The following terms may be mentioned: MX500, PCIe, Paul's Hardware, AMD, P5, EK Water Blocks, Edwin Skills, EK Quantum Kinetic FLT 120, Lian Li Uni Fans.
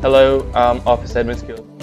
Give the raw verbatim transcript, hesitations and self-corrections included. Hello, I'm Officer Edwin Skills.